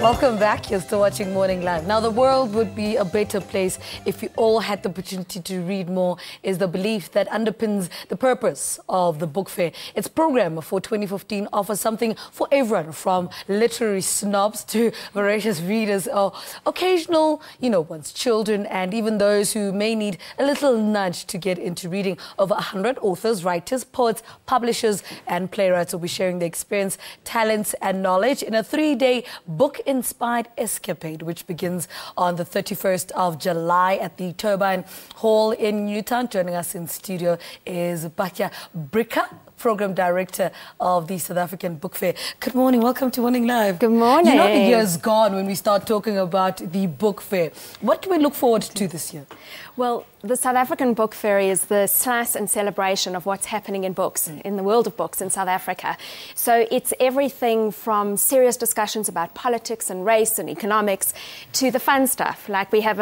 Welcome back. You're still watching Morning Live. Now, the world would be a better place if we all had the opportunity to read more, is the belief that underpins the purpose of the book fair. Its program for 2015 offers something for everyone, from literary snobs to voracious readers or occasional, one's children, and even those who may need a little nudge to get into reading. Over 100 authors, writers, poets, publishers, and playwrights will be sharing their experience, talents, and knowledge in a three-day book-inspired escapade, which begins on the 31st of July at the Turbine Hall in Newtown. Joining us in studio is Batya Bricker, Program Director of the South African Book Fair. Good morning. Welcome to Morning Live. Good morning. You know, the year's gone when we start talking about the book fair. What can we look forward to this year? Well, the South African Book Fair is the slice and celebration of what's happening in books, in the world of books in South Africa. So it's everything from serious discussions about politics and race and economics to the fun stuff. Like we have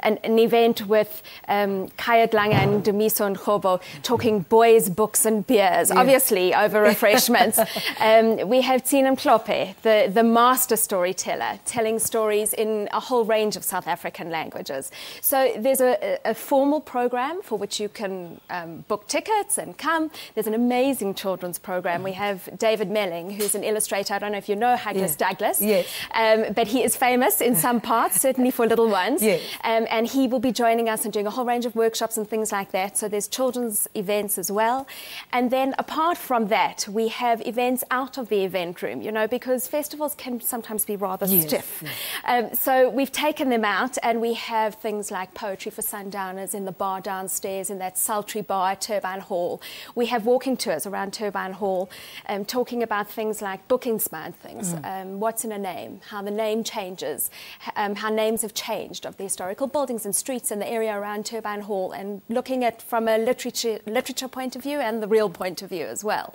an event with Kayad Lange and Dumiso Nkobo talking boys, books and beers, obviously over refreshments. We have Tzinam Kloppe, the master storyteller, telling stories in a whole range of South African languages. So there's a formal program for which you can book tickets and come. There's an amazing children's program. We have David Melling, who's an illustrator. I don't know if you know Haggis Douglas, but he is famous in some parts, certainly for little ones. And he will be joining us and doing a whole range of workshops and things like that. So there's children's events as well. And then apart from that, we have events out of the event room, because festivals can sometimes be rather stiff. So we've taken them out, and we have things like poetry for sundowners in the bar downstairs, in that sultry bar at Turbine Hall. We have walking tours around Turbine Hall, talking about things like book-inspired things, what's in a name, how the name changes, how names have changed of the historical buildings and streets in the area around Turbine Hall, and looking at from a literature point of view and the real point of view as well.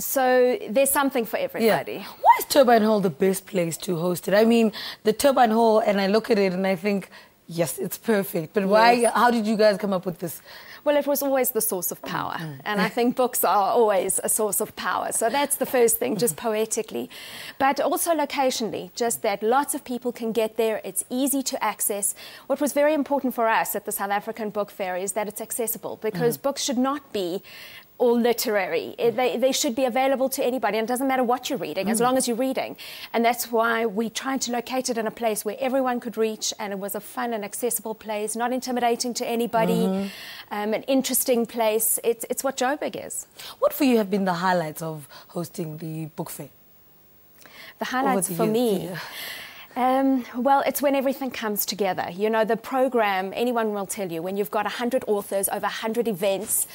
So there's something for everybody. Why is Turbine Hall the best place to host it? I mean, the Turbine Hall, and I look at it and I think, yes, it's perfect. But why? How did you guys come up with this? Well, it was always the source of power. And I think books are always a source of power. So that's the first thing, just poetically. But also locationally, just that lots of people can get there. It's easy to access. What was very important for us at the South African Book Fair is that it's accessible, because books should not be all literary. They should be available to anybody, and it doesn't matter what you're reading, as long as you're reading. And that's why we tried to locate it in a place where everyone could reach, and it was a fun and accessible place, not intimidating to anybody, an interesting place. It's what Joburg is. What for you have been the highlights of hosting the book fair? The highlights for me? Well, it's when everything comes together. The program, anyone will tell you, when you've got 100 authors, over 100 events,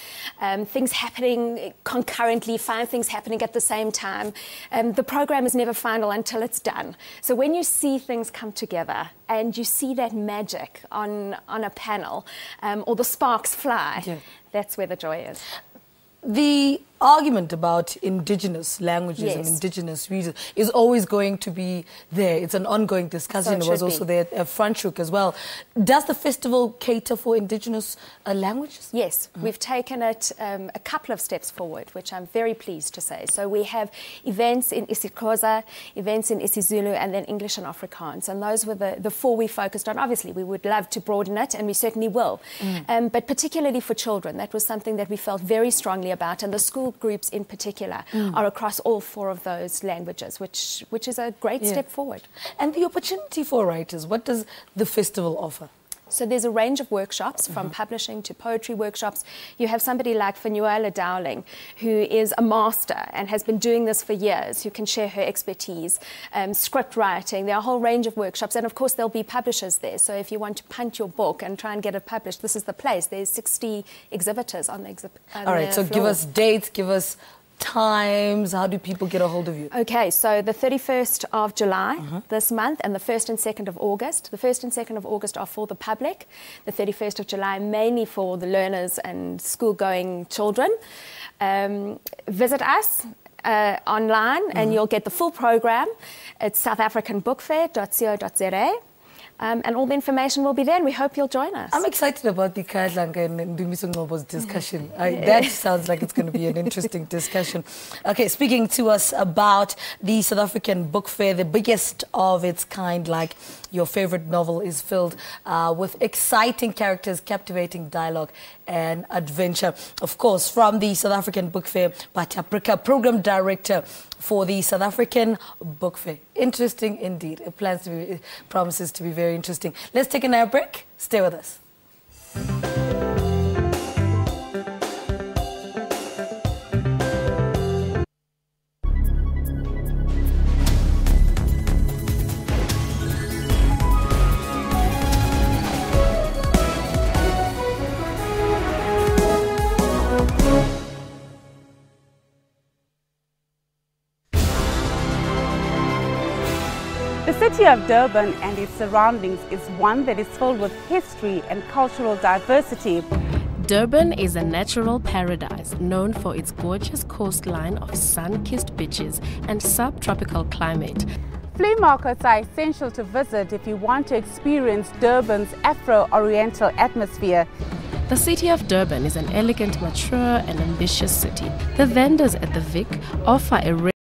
things happening concurrently, 5 things happening at the same time, the program is never final until it's done. So when you see things come together and you see that magic on a panel, or the sparks fly, that's where the joy is. The argument about indigenous languages and indigenous readers is always going to be there. It's an ongoing discussion. So it was also there at Franschhoek as well. Does the festival cater for indigenous languages? Yes, we've taken it a couple of steps forward, which I'm very pleased to say. So we have events in Isikosa, events in isiZulu, and then English and Afrikaans. And those were the 4 we focused on. Obviously, we would love to broaden it, and we certainly will. But particularly for children, that was something that we felt very strongly about, and the school groups in particular are across all 4 of those languages, which is a great step forward. And the opportunity for writers, what does the festival offer? So there's a range of workshops, from publishing to poetry workshops. You have somebody like Fenuela Dowling, who is a master and has been doing this for years, who can share her expertise, script writing. There are a whole range of workshops, and of course there'll be publishers there. So if you want to punt your book and try and get it published, this is the place. There's 60 exhibitors on the exhibit. All right, so give us dates, give us times. How do people get a hold of you? Okay, so the 31st of July this month, and the 1st and 2nd of August. The 1st and 2nd of August are for the public. The 31st of July mainly for the learners and school-going children. Visit us online and you'll get the full program. It's southafricanbookfair.co.za. And all the information will be there, and we hope you'll join us. I'm excited about the Kayad Lange and Dumiso Nkobo's discussion. That sounds like it's going to be an interesting discussion. Okay, speaking to us about the South African Book Fair, the biggest of its kind, like your favorite novel is filled with exciting characters, captivating dialogue and adventure. Of course, from the South African Book Fair, Batya Bricker, Program Director for the South African Book Fair. Interesting indeed. It promises to be very interesting. Let's take another break. Stay with us. The city of Durban and its surroundings is one that is filled with history and cultural diversity. Durban is a natural paradise known for its gorgeous coastline of sun-kissed beaches and subtropical climate. Flea markets are essential to visit if you want to experience Durban's Afro-Oriental atmosphere. The city of Durban is an elegant, mature and ambitious city. The vendors at the Vic offer a